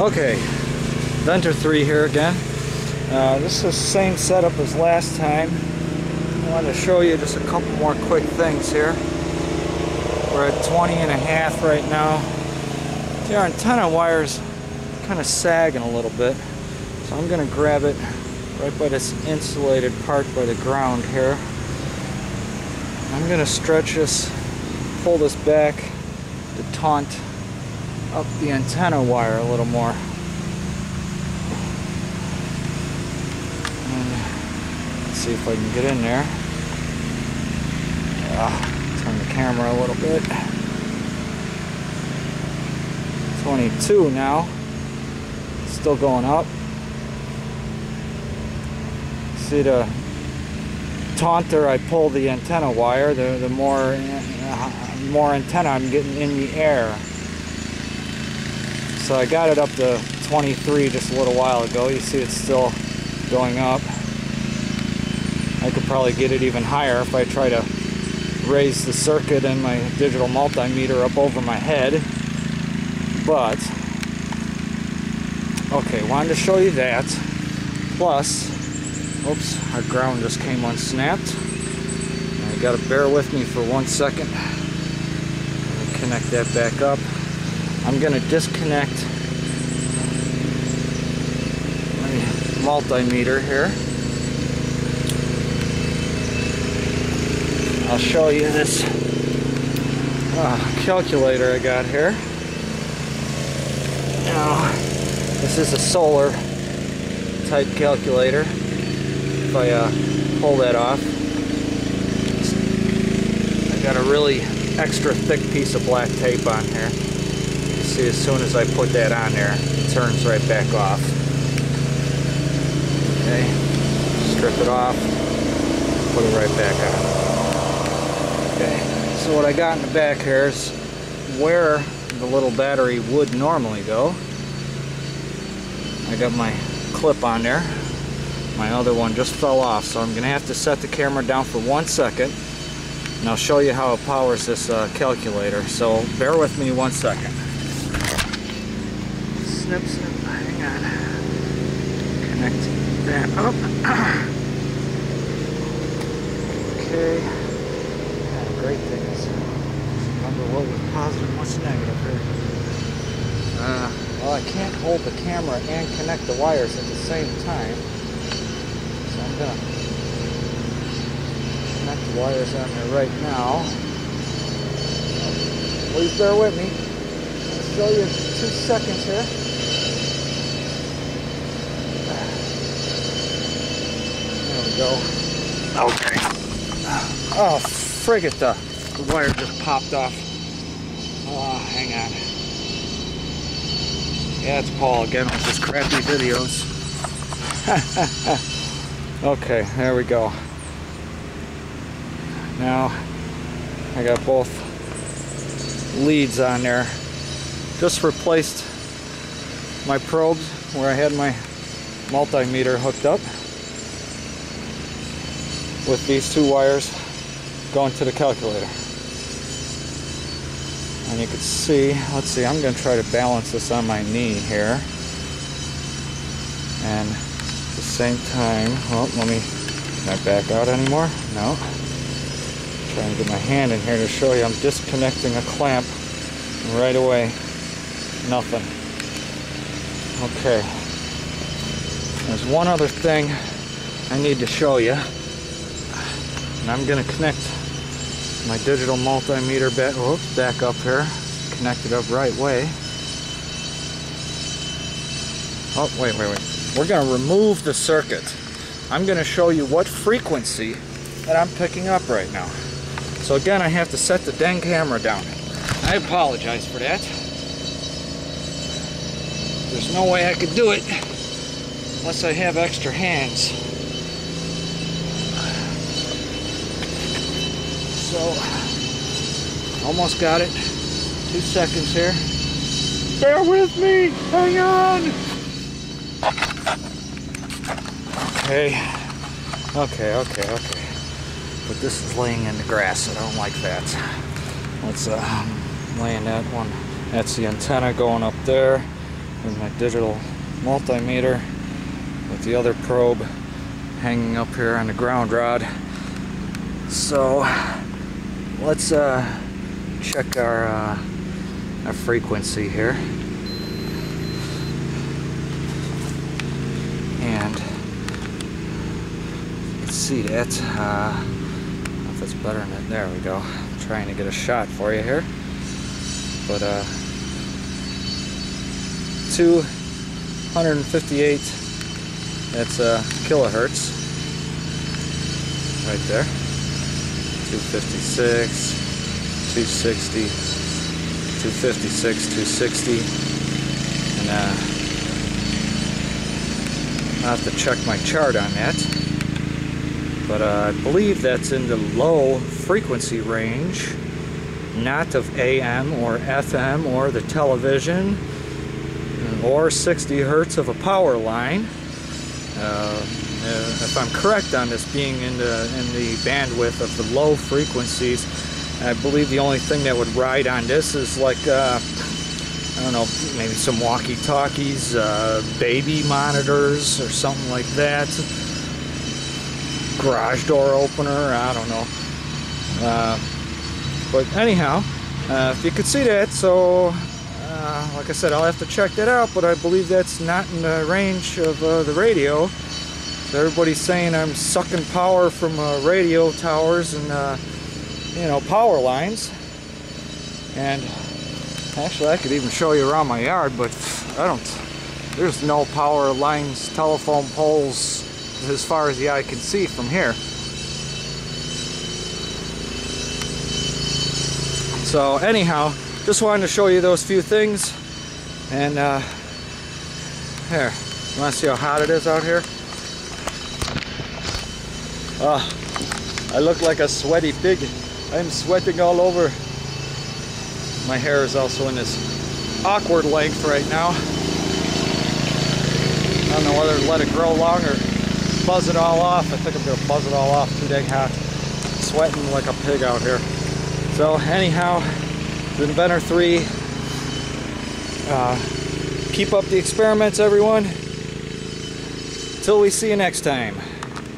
Okay, Venter 3 here again. This is the same setup as last time. I want to show you just a couple more quick things here. We're at 20.5 right now. The antenna wire's kind of sagging a little bit, so I'm going to grab it right by this insulated part by the ground here. I'm going to stretch this, pull this back to taunt up the antenna wire a little more. And let's see if I can get in there. Turn the camera a little bit. 22 now. Still going up. See the taunter I pull the antenna wire, the more antenna I'm getting in the air. So I got it up to 23 just a little while ago. You see it's still going up. I could probably get it even higher if I try to raise the circuit and my digital multimeter up over my head. But, okay, wanted to show you that. Plus, oops, our ground just came unsnapped. You gotta bear with me for 1 second. Let me connect that back up. I'm going to disconnect my multimeter here. I'll show you this calculator I got here. Now, this is a solar type calculator. If I pull that off, I got a really extra thick piece of black tape on here. See, as soon as I put that on there, it turns right back off. Okay, strip it off, put it right back on. Okay, so what I got in the back here is where the little battery would normally go. I got my clip on there. My other one just fell off, so I'm going to have to set the camera down for 1 second, and I'll show you how it powers this calculator. So bear with me 1 second. Snip, snip, hang on. Connect that up. Okay. Yeah, great thing is, remember what was positive, what's negative here. Well, I can't hold the camera and connect the wires at the same time. So I'm going to connect the wires on there right now. Please bear with me. I'll show you in 2 seconds here. Go. Okay. Oh, frig it, the wire just popped off. Oh, hang on. Yeah, it's Paul again with his crappy videos. Okay, there we go. Now, I got both leads on there. Just replaced my probes where I had my multimeter hooked up, with these two wires going to the calculator. And you can see, let's see, I'm going to try to balance this on my knee here. And at the same time, well, can I back out anymore? No. I'm trying to get my hand in here to show you I'm disconnecting a clamp right away. Nothing. Okay. There's one other thing I need to show you. And I'm going to connect my digital multimeter back up here. Connect it up right way. Oh, wait. We're going to remove the circuit. I'm going to show you what frequency that I'm picking up right now. So again, I have to set the dang camera down. I apologize for that. There's no way I could do it unless I have extra hands. So, almost got it. 2 seconds here. Bear with me! Hang on! Okay. But this is laying in the grass. I don't like that. Let's laying that one. That's the antenna going up there. with my digital multimeter with the other probe hanging up here on the ground rod. So let's check our frequency here. And you can see that. I don't know if it's better than it. There we go. I'm trying to get a shot for you here. But 258, that's kilohertz right there. 256, 260, 256, 260, and I'll have to check my chart on that, but I believe that's in the low frequency range, not of AM or FM or the television or 60 hertz of a power line. If I'm correct on this being in the bandwidth of the low frequencies, I believe the only thing that would ride on this is like I don't know, maybe some walkie-talkies, baby monitors or something like that, garage door opener, I don't know. But anyhow, if you could see that, so like I said, I'll have to check that out, but I believe that's not in the range of the radio. So everybody's saying I'm sucking power from radio towers and you know, power lines. And actually, I could even show you around my yard, but I don't, there's no power lines, telephone poles as far as the eye can see from here. So anyhow, just wanted to show you those few things. And here, you want to see how hot it is out here? I look like a sweaty pig. I'm sweating all over. My hair is also in this awkward length right now. I don't know whether to let it grow long or buzz it all off. I think I'm gonna buzz it all off, too dang hot. Sweating like a pig out here. So anyhow, the Inventor 3. Keep up the experiments, everyone. Till we see you next time.